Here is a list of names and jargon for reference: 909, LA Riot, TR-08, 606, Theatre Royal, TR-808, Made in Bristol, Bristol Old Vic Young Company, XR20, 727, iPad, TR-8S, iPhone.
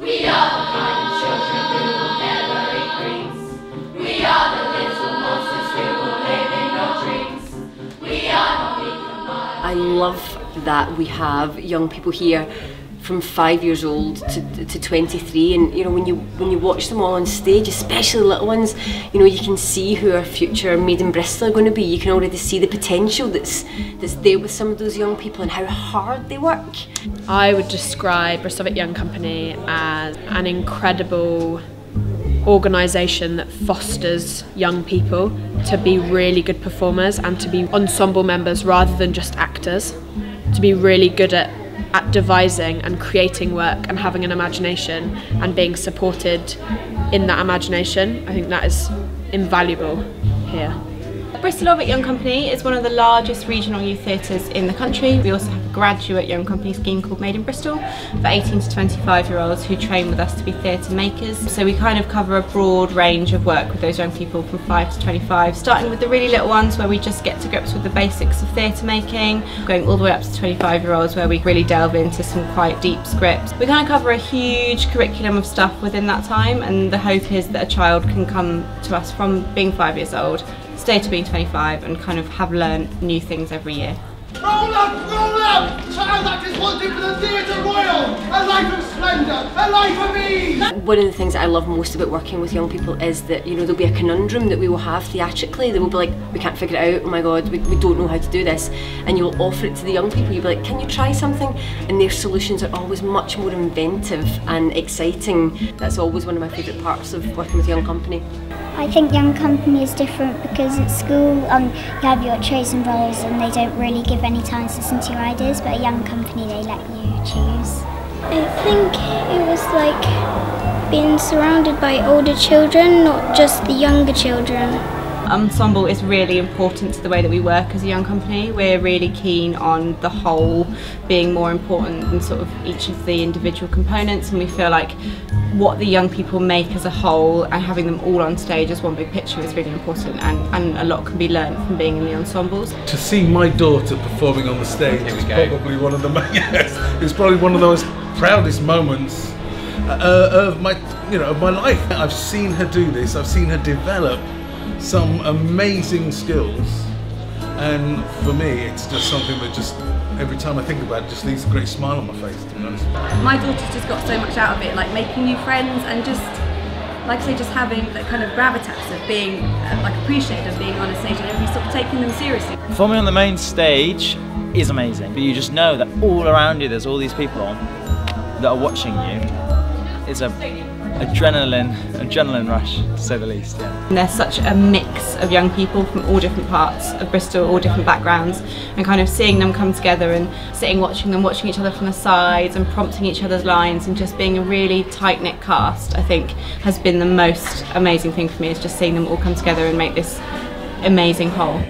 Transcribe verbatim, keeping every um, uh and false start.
We are the kind children who will never eat greens. We are the little monsters who will live in our dreams. We are not even miles. I love that we have young people here from five years old to, to twenty-three, and you know, when you when you watch them all on stage, especially little ones, you know, you can see who our future Made in Bristol are going to be. You can already see the potential that's that's there with some of those young people and how hard they work. I would describe Bristol Old Vic Young Company as an incredible organisation that fosters young people to be really good performers and to be ensemble members rather than just actors, to be really good at at devising and creating work and having an imagination and being supported in that imagination. I think that is invaluable here. Bristol Old Vic Young Company is one of the largest regional youth theatres in the country. We also have a graduate young company scheme called Made in Bristol for eighteen to twenty-five year olds who train with us to be theatre makers. So we kind of cover a broad range of work with those young people from five to twenty-five, starting with the really little ones where we just get to grips with the basics of theatre making, going all the way up to twenty-five year olds where we really delve into some quite deep scripts. We kind of cover a huge curriculum of stuff within that time, and the hope is that a child can come to us from being five years old, stay to being twenty-five, and kind of have learned new things every year. Roll up, roll up! Child actors wanted for the Theatre Royal! A life of splendour! A life of ease! One of the things that I love most about working with young people is that, you know, there'll be a conundrum that we will have theatrically. They will be like, we can't figure it out, oh my god, we, we don't know how to do this. And you'll offer it to the young people, you'll be like, can you try something? And their solutions are always much more inventive and exciting. That's always one of my favourite parts of working with Young Company. I think Young Company is different because at school um, you have your chosen roles and they don't really give any time to listen to your ideas, but at Young Company they let you choose. I think it was like being surrounded by older children, not just the younger children. Ensemble is really important to the way that we work as a young company. We're really keen on the whole being more important than sort of each of the individual components, and we feel like what the young people make as a whole and having them all on stage as one big picture is really important, and, and a lot can be learned from being in the ensembles. To see my daughter performing on the stage is probably one of the yes, it's probably one of those proudest moments uh, of my you know of my life. I've seen her do this. I've seen her develop some amazing skills, and for me it's just something that just every time I think about it just leaves a great smile on my face, to be honest. My daughter's just got so much out of it, like making new friends and just, like I say, just having that kind of gravitas of being uh, like appreciated of being on a stage and everybody sort of taking them seriously. For me on the main stage is amazing, but you just know that all around you there's all these people that are watching you. It's a Adrenaline, adrenaline rush, to say the least. Yeah. And there's such a mix of young people from all different parts of Bristol, all different backgrounds, and kind of seeing them come together and sitting watching them, watching each other from the sides and prompting each other's lines and just being a really tight-knit cast, I think, has been the most amazing thing for me, is just seeing them all come together and make this amazing whole.